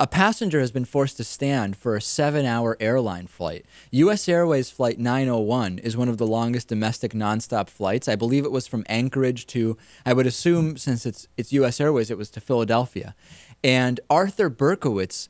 A passenger has been forced to stand for a 7-hour airline flight. US Airways Flight 901 is one of the longest domestic nonstop flights. I believe it was from Anchorage to, I would assume, since it's US Airways, it was to Philadelphia. And Arthur Berkowitz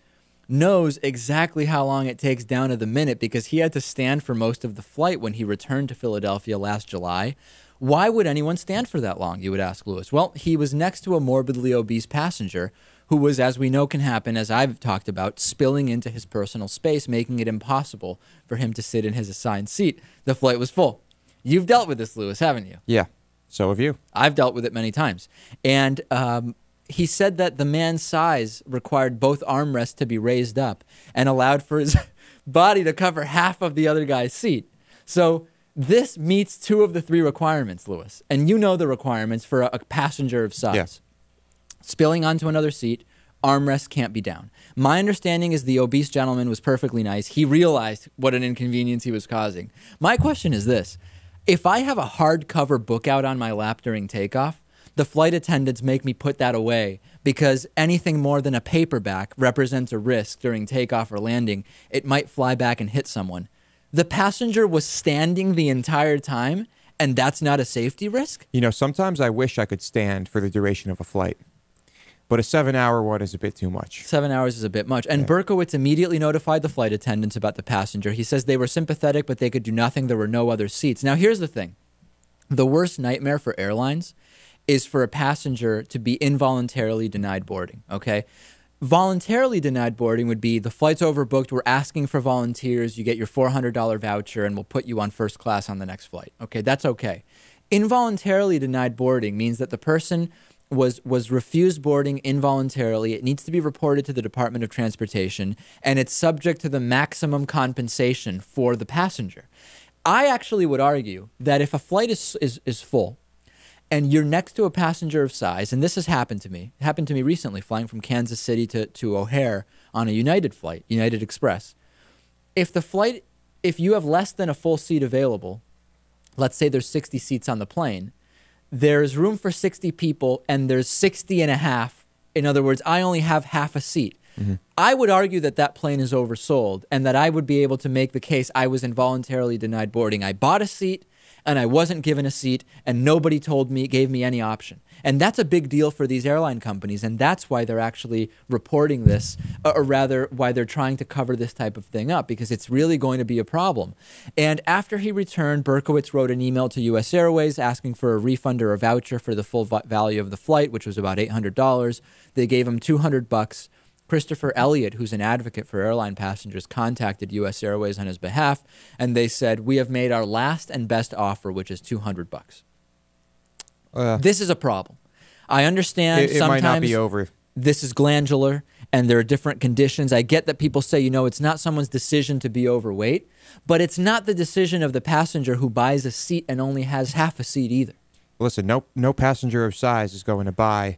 knows exactly how long it takes down to the minute because he had to stand for most of the flight when he returned to Philadelphia last July. Why would anyone stand for that long, you would ask, Lewis? Well, he was next to a morbidly obese passenger who was, as we know can happen, as I've talked about, spilling into his personal space, making it impossible for him to sit in his assigned seat. The flight was full. You've dealt with this, Lewis, haven't you? Yeah, so have you. I've dealt with it many times. And he said that the man's size required both armrests to be raised up and allowed for his body to cover half of the other guy's seat. So this meets two of the three requirements, Lewis. And you know the requirements for a passenger of size. Yes. Spilling onto another seat, armrest can't be down. My understanding is the obese gentleman was perfectly nice. He realized what an inconvenience he was causing. My question is this. If I have a hardcover book out on my lap during takeoff, the flight attendants make me put that away because anything more than a paperback represents a risk during takeoff or landing. It might fly back and hit someone. The passenger was standing the entire time, and that's not a safety risk? You know, sometimes I wish I could stand for the duration of a flight. But a 7-hour one is a bit too much. 7 hours is a bit much. And yeah. Berkowitz immediately notified the flight attendants about the passenger. He says they were sympathetic, but they could do nothing. There were no other seats. Now, here's the thing. The worst nightmare for airlines is for a passenger to be involuntarily denied boarding, okay? Voluntarily denied boarding would be the flight's overbooked. We're asking for volunteers. You get your $400 voucher and we'll put you on first class on the next flight. Okay, that's okay. Involuntarily denied boarding means that the person was refused boarding involuntarily. It needs to be reported to the Department of Transportation, and it's subject to the maximum compensation for the passenger. I actually would argue that if a flight is full and you're next to a passenger of size, and this has happened to me, recently flying from Kansas City to O'Hare on a United flight, United Express. If you have less than a full seat available, let's say there's 60 seats on the plane, there's room for 60 people and there's 60 and a half. In other words, I only have half a seat. Mm-hmm. I would argue that that plane is oversold and that I would be able to make the case I was involuntarily denied boarding. I bought a seat and I wasn't given a seat and nobody gave me any option. And that's a big deal for these airline companies. And that's why they're actually reporting this, or rather why they're trying to cover this type of thing up, because it's really going to be a problem. And after he returned, Berkowitz wrote an email to US Airways asking for a refund or a voucher for the full value of the flight, which was about $800. They gave him $200. Christopher Elliott, who's an advocate for airline passengers, contacted US Airways on his behalf, and they said, we have made our last and best offer, which is $200. This is a problem. I understand it sometimes might not be over. This is glandular, and there are different conditions. I get that people say, you know, it's not someone's decision to be overweight, but it's not the decision of the passenger who buys a seat and only has half a seat either. Listen, no passenger of size is going to buy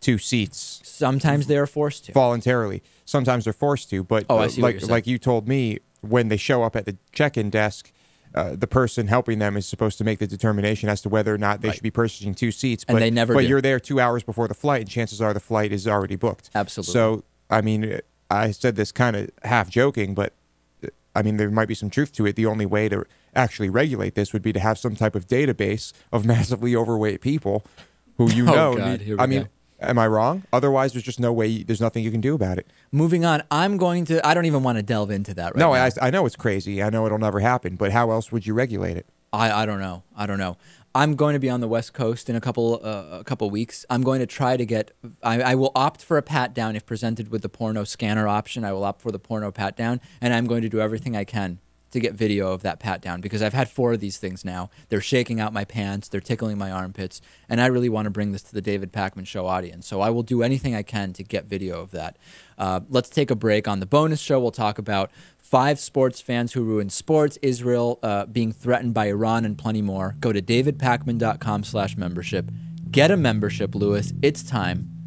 two seats. Sometimes they are forced to. Voluntarily. Sometimes they're forced to, but like you told me, when they show up at the check-in desk, the person helping them is supposed to make the determination as to whether or not they should be purchasing two seats. But, and they never do. You're there 2 hours before the flight, and chances are the flight is already booked. Absolutely. So, I mean, I said this kind of half-joking, but, I mean, there might be some truth to it. The only way to actually regulate this would be to have some type of database of massively overweight people who you know. Oh, God, here we go. Am I wrong? Otherwise, there's just no way. There's nothing you can do about it. Moving on. I don't even want to delve into that right now. No, I know it's crazy. I know it'll never happen. But how else would you regulate it? I don't know. I don't know. I'm going to be on the West Coast in a couple weeks. I'm going to try to get. I will opt for a pat down if presented with the porno scanner option. I will opt for the porno pat down, and I'm going to do everything I can to get video of that pat down, because I've had 4 of these things now. They're shaking out my pants, they're tickling my armpits, and I really want to bring this to the David Pakman Show audience. So I will do anything I can to get video of that. Let's take a break. On the bonus show, we'll talk about 5 sports fans who ruined sports, Israel being threatened by Iran, and plenty more. Go to davidpakman.com/membership. Get a membership, Lewis. It's time.